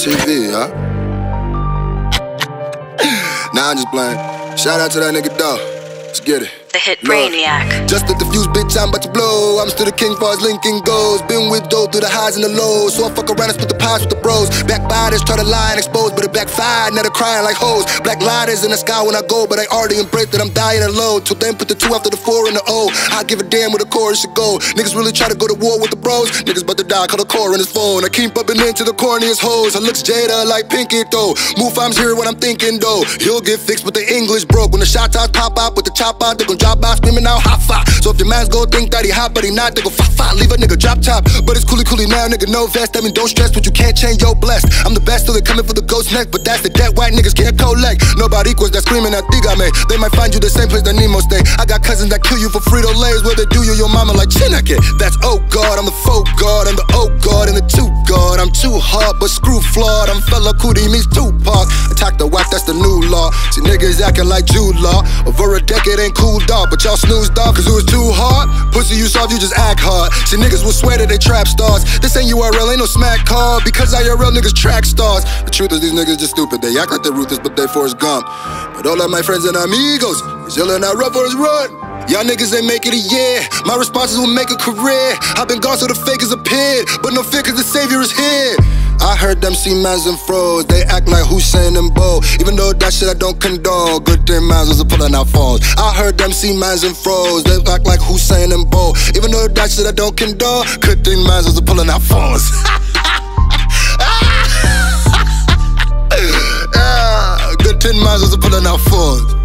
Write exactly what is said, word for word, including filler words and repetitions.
T V, huh? Nah, I'm just playing. Shout out to that nigga, dog. Let's get it. The hit Brainiac. Just to diffuse, bitch, I'm about to blow. I'm still the king far as Lincoln goes. Been with dough through the highs and the lows. So I fuck around and split the pies with the bros. Backbiters try to lie and expose, but it backfired, now they're crying like hoes. Black lighters in the sky when I go, but I already embrace that I'm dying alone. Till then put the two after the four and the O. I give a damn where the chorus should go. Niggas really try to go to war with the bros. Niggas about to die, call the core on his phone. I keep bumping into the corniest hoes. I looks Jada like Pinky though. Move, I'm here when I'm thinking though. You'll get fixed, but the English broke. When the shots out pop out with the chop out, they gon' drop out, screaming out hot five. So if your man's gon' think that he hot, but he not, they gon' fa fa. Leave a nigga drop top. But it's coolie coolie now, nigga, no vest. I mean, don't stress, but you can't change your blessed. I'm the best, so they coming for the ghost neck. But that's the debt white niggas can't collect. Nobody equals that screaming at Digame. They might find you the same place that Nemo stay. I got cousins that kill you for Frito Lays. Where they do you, your mama like Chinake. That's oh god, I'm the faux god, I'm the oh god, and the two god. I'm too hard, but screw flawed. I'm fella cootie means Tupac. Attack the wife, that's the new law. See niggas acting like Jude Law. Over a decade ain't cool, dog, but y'all snoozed off cause it was too hard. Pussy you soft, you just act hard. See niggas will swear that they trap stars. This ain't U R L, ain't no smack call. Because I R L niggas track stars. The truth is these niggas just stupid. They act like they're ruthless, but they Forrest Gump. But all of my friends and amigos is yelling out run Forrest run. Y'all niggas ain't make it a year. My responses will make a career. I've been gone so the fake is appeared, but no fear cause the savior is here. I heard them see mans and froze. They act like Hussein and Bo. Even though that shit I don't condone. Good thing mans was a pulling out phones. I heard them see mans and froze. They act like Hussein and Bo. Even though that shit I don't condone. Good thing mans was a pulling out phones. Good thing mans was a pulling out phones.